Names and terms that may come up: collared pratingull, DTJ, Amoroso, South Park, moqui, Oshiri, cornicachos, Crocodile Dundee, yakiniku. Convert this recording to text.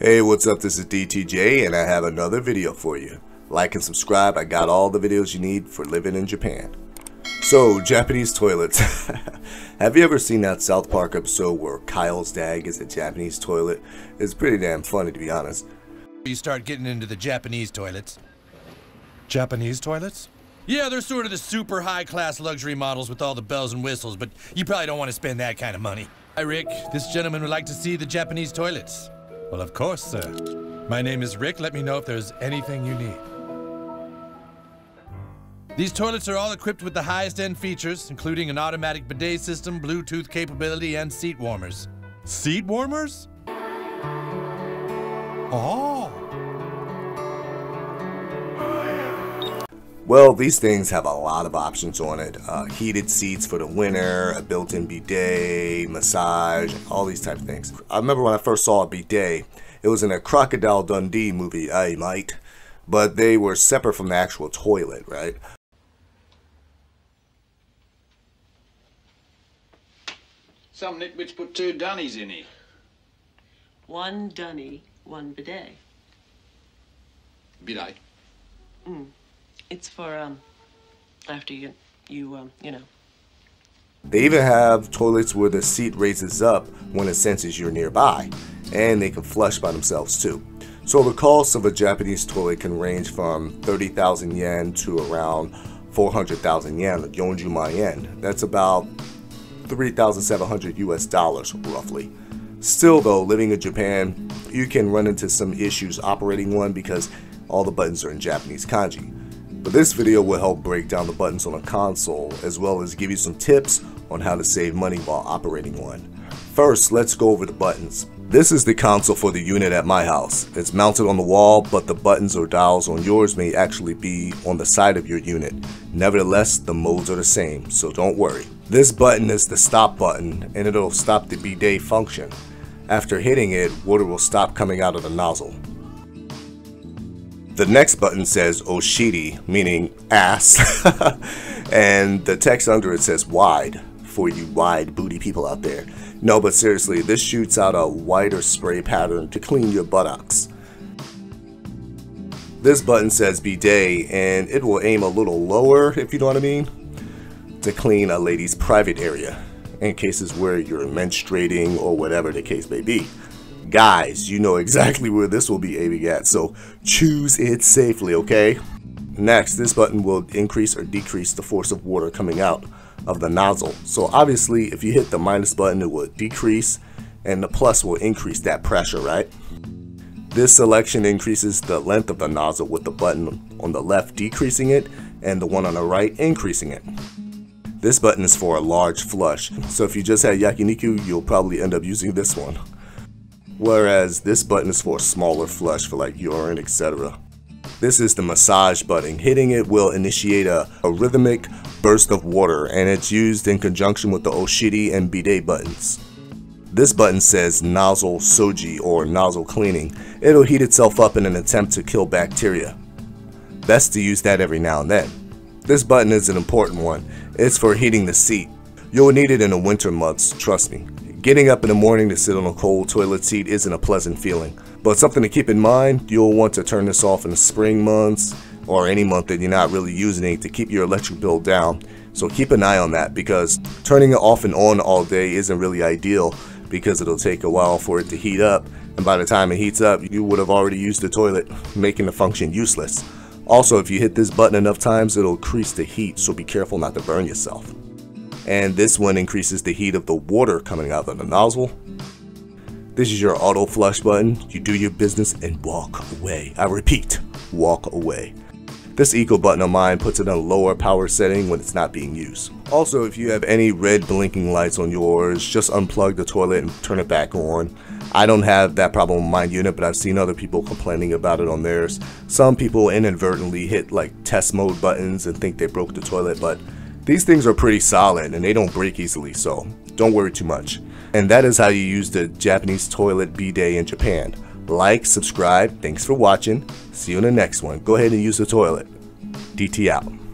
Hey, what's up? This is DTJ and I have another video for you. Like and subscribe. I got all the videos you need for living in Japan. So, Japanese toilets. Have you ever seen that South Park episode where Kyle's dad gets a Japanese toilet? It's pretty damn funny, to be honest. You start getting into the Japanese toilets. Japanese toilets? Yeah, they're sort of the super high-class luxury models with all the bells and whistles, but you probably don't want to spend that kind of money. Hi, Rick. This gentleman would like to see the Japanese toilets. Well, of course, sir. My name is Rick. Let me know if there's anything you need. These toilets are all equipped with the highest-end features, including an automatic bidet system, Bluetooth capability, and seat warmers. Seat warmers? Oh! Well, these things have a lot of options on it. Heated seats for the winter, a built-in bidet, massage, all these type of things. I remember when I first saw a bidet, it was in a Crocodile Dundee movie, I might, but they were separate from the actual toilet, right? Some nitwits put two dunnies in here. One dunny, one bidet. Bidet? Mm. It's for, after you know. They even have toilets where the seat raises up when it senses you're nearby, and they can flush by themselves too. So the cost of a Japanese toilet can range from 30,000 yen to around 400,000 yen, Yonjuma yen. That's about $3,700 US roughly. Still though, living in Japan, you can run into some issues operating one because all the buttons are in Japanese kanji. But this video will help break down the buttons on a console, as well as give you some tips on how to save money while operating one. First, let's go over the buttons. This is the console for the unit at my house. It's mounted on the wall, but the buttons or dials on yours may actually be on the side of your unit. Nevertheless, the modes are the same, so don't worry. This button is the stop button, and it'll stop the bidet function. After hitting it, water will stop coming out of the nozzle. The next button says Oshiri, meaning ass, and the text under it says wide, for you wide booty people out there. No, but seriously, this shoots out a wider spray pattern to clean your buttocks. This button says bidet, and it will aim a little lower, if you know what I mean, to clean a lady's private area, in cases where you're menstruating or whatever the case may be. Guys, you know exactly where this will be aiming at, so choose it safely, okay? Next, this button will increase or decrease the force of water coming out of the nozzle. So obviously, if you hit the minus button, it will decrease, and the plus will increase that pressure, right? This selection increases the length of the nozzle, with the button on the left decreasing it, and the one on the right increasing it. This button is for a large flush, so if you just had yakiniku, you'll probably end up using this one. Whereas this button is for a smaller flush for like urine, etc. This is the massage button. Hitting it will initiate a rhythmic burst of water, and it's used in conjunction with the Oshiri and bidet buttons. This button says nozzle soji, or nozzle cleaning. It'll heat itself up in an attempt to kill bacteria. Best to use that every now and then. This button is an important one. It's for heating the seat. You'll need it in the winter months, trust me. Getting up in the morning to sit on a cold toilet seat isn't a pleasant feeling, but something to keep in mind, you'll want to turn this off in the spring months or any month that you're not really using it to keep your electric bill down. So keep an eye on that, because turning it off and on all day isn't really ideal, because it'll take a while for it to heat up, and by the time it heats up, you would have already used the toilet, making the function useless. Also, if you hit this button enough times, it'll increase the heat, so be careful not to burn yourself. And this one increases the heat of the water coming out of the nozzle. This is your auto flush button. You do your business and walk away. I repeat, walk away. This eco button on mine puts it in a lower power setting when it's not being used. Also, if you have any red blinking lights on yours, just unplug the toilet and turn it back on. I don't have that problem on my unit, but I've seen other people complaining about it on theirs. Some people inadvertently hit like test mode buttons and think they broke the toilet, but these things are pretty solid and they don't break easily, so don't worry too much. And that is how you use the Japanese toilet bidet in Japan. Like, subscribe, thanks for watching. See you in the next one. Go ahead and use the toilet. DT out.